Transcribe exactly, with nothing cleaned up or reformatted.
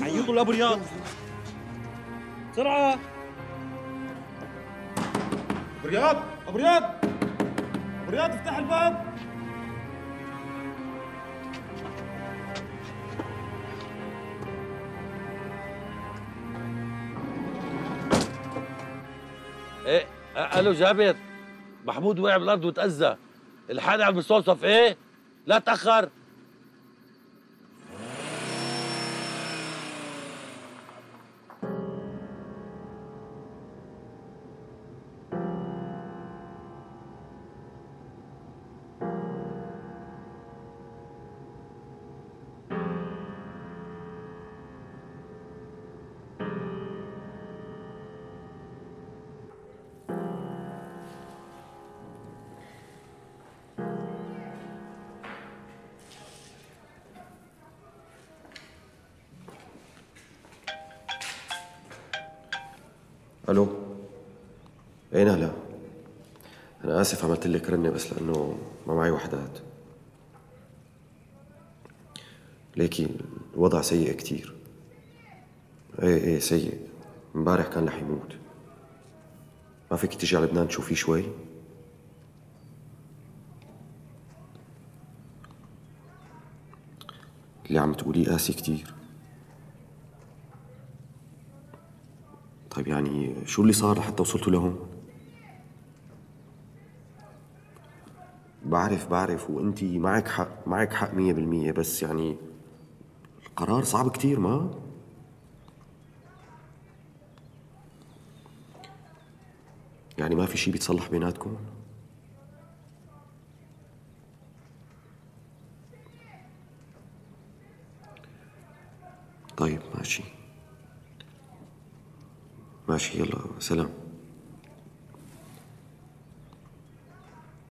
عيطوا الابرياء بسرعه. ابو رياض ابو رياض ابو رياض افتح الباب. ايه الو جابر، محمود وقع بالارض وتاذى، الحقني على المستوصف. ايه لا تاخر. الو ايه نهلا، انا اسف عملت لك رنه بس لانه ما معي وحدات. ليكي الوضع سيء كثير. ايه ايه سيء، امبارح كان رح يموت. ما فيك تجي على لبنان تشوفيه شوي؟ اللي عم تقوليه قاسي كثير. طيب يعني شو اللي صار لحتى وصلتوا لهون؟ بعرف بعرف وانتي معك حق، معك حق مية بالمية، بس يعني القرار صعب كتير. ما يعني ما في شي بيتصلح بيناتكم؟ طيب ماشي ماشي، يلا سلام.